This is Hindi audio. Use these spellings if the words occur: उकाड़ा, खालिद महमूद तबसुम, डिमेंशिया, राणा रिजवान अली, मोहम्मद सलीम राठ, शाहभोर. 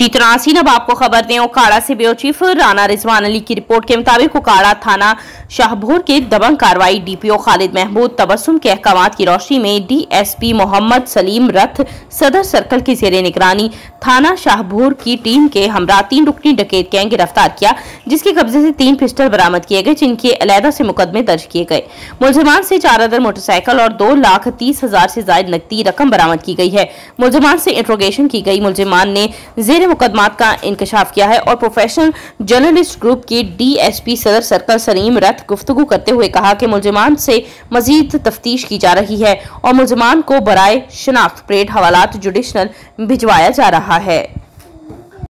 जी तनासीन, अब आपको खबर दें उकाड़ा से ब्यूरो चीफ राणा रिजवान अली की रिपोर्ट के मुताबिक उकाड़ा थाना शाहभोर के दबंग कार्रवाई डीपीओ खालिद महमूद तबसुम के अहकाम की रोशनी में डीएसपी मोहम्मद सलीम राठ सदर सर्कल की जेर निगरानी थाना शाहभोर की टीम के हमरा 3 रुकनी डकैत गैंग गिरफ्तार किया, जिसके कब्जे से 3 पिस्टल बरामद किए गए, जिनके अलहदा से मुकदमे दर्ज किए गए। मुलजमान से 4 अदर मोटरसाइकिल और 2,30,000 से ज्यादा नकदी रकम बरामद की गई है। मुलजमान से इंट्रोगेशन की गई। मुलजमान ने जेर मुकदमात का इंकशाफ किया है और प्रोफेशनल जर्नलिस्ट ग्रुप की डीएसपी सदर सर्कल सलीम राठ गुफ्तगू करते हुए कहा कि मुलजमान से मजीद तफ्तीश की जा रही है और मुलजमान को बराए शनाख्त परेड हवालात जुडिशनल भिजवाया जा रहा है।